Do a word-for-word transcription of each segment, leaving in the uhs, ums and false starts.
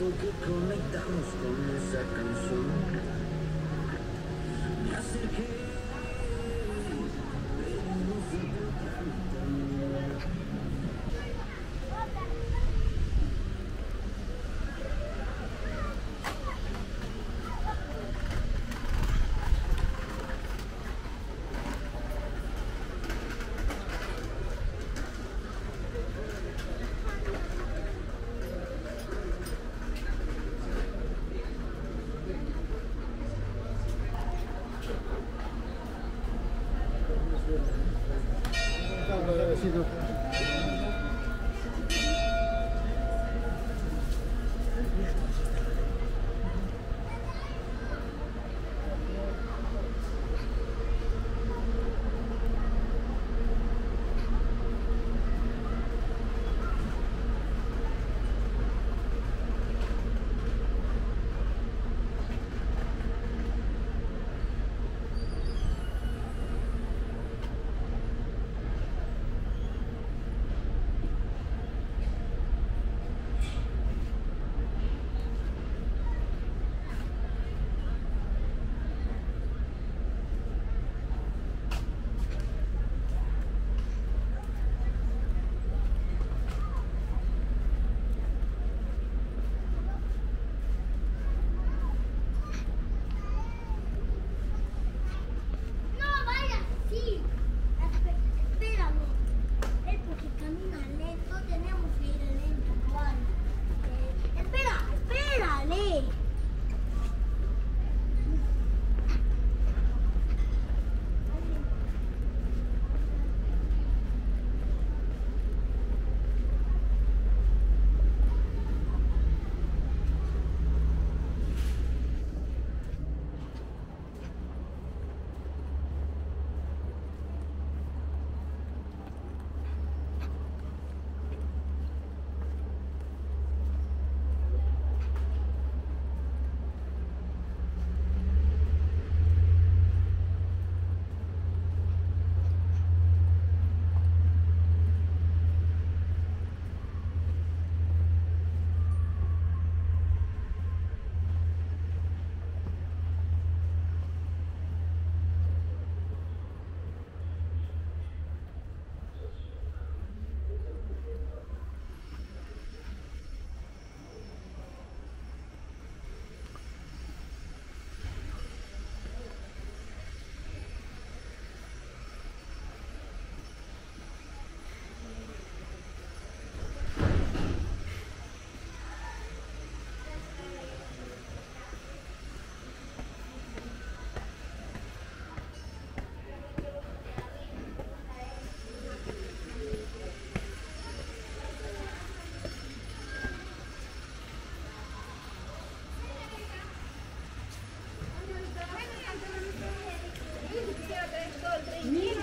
siento que conectamos con esa canción. Me acerqué, venimos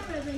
a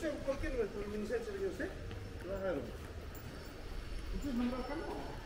Ministério, por que o Ministério se veio você? Claro. Vocês não marcam? Não.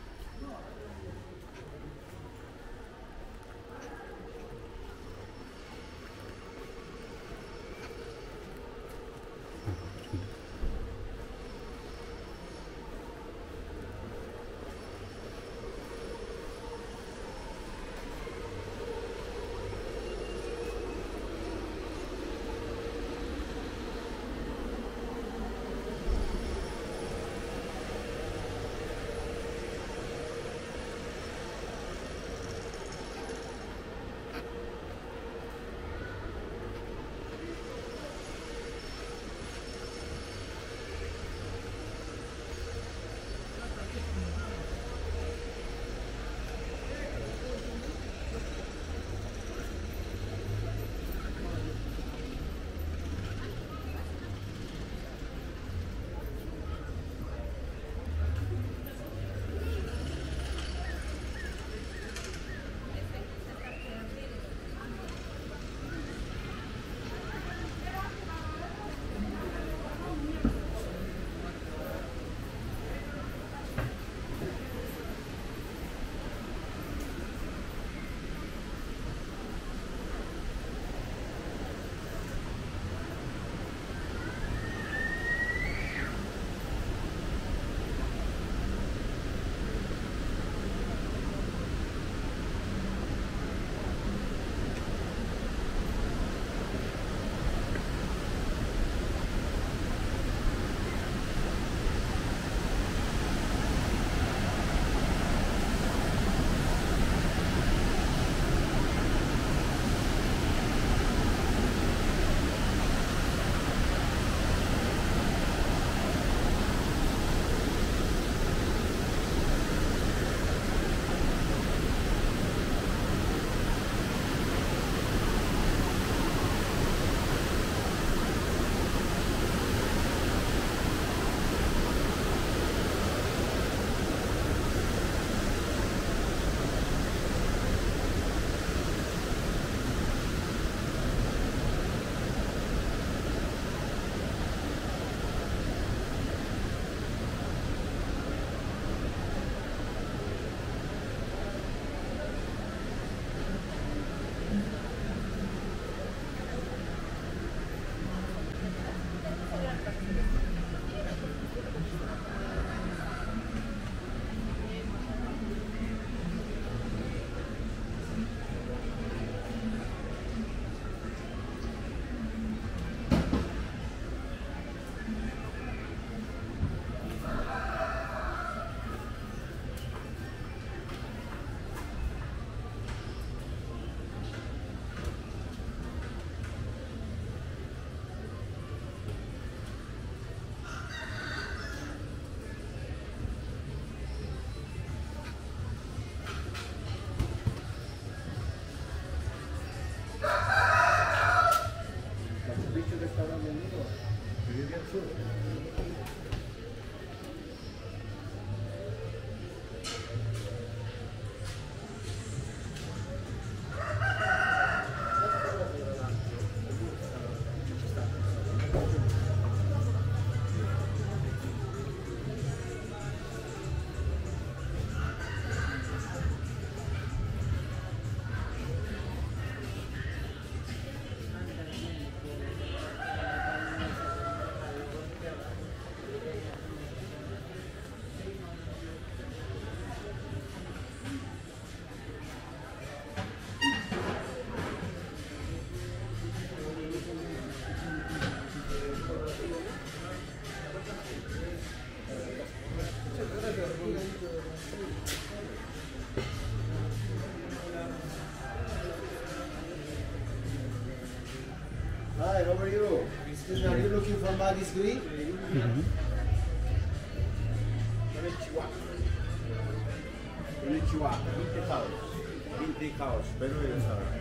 Hi, how are you? Are you looking for Maggie's green? Mm-hmm. Konnichiwa. Konnichiwa. veinte caos. veinte caos. Pero yo sabré.